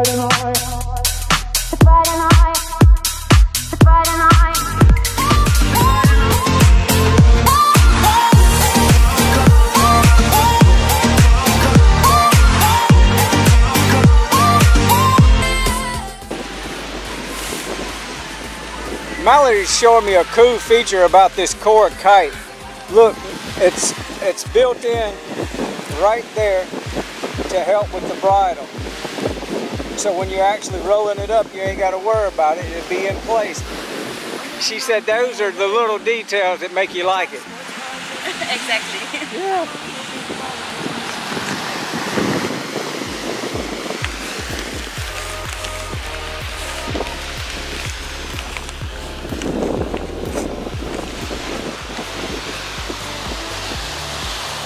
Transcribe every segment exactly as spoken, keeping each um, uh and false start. Friday night. It's Friday night. It's Friday night. Mallory's showing me a cool feature about this cord kite. Look, it's it's built in right there to help with the bridle. So when you're actually rolling it up, you ain't got to worry about it. It'll be in place. She said those are the little details that make you like it. Exactly. Yeah.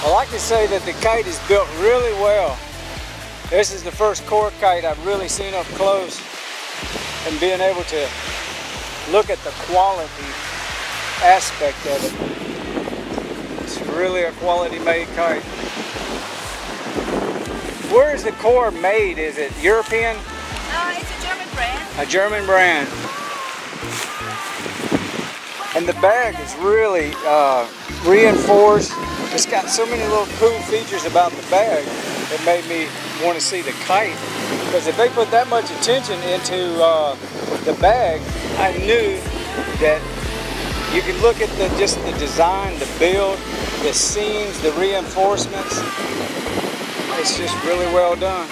I like to say that the kite is built really well. This is the first cord kite I've really seen up close, and being able to look at the quality aspect of it. It's really a quality made kite. Where is the cord made? Is it European? No, it's a German brand. A German brand. And the bag is really uh, reinforced. It's got so many little cool features about the bag that made me want to see the kite. Because if they put that much attention into uh, the bag, I knew that you could look at the just the design, the build, the seams, the reinforcements. It's just really well done.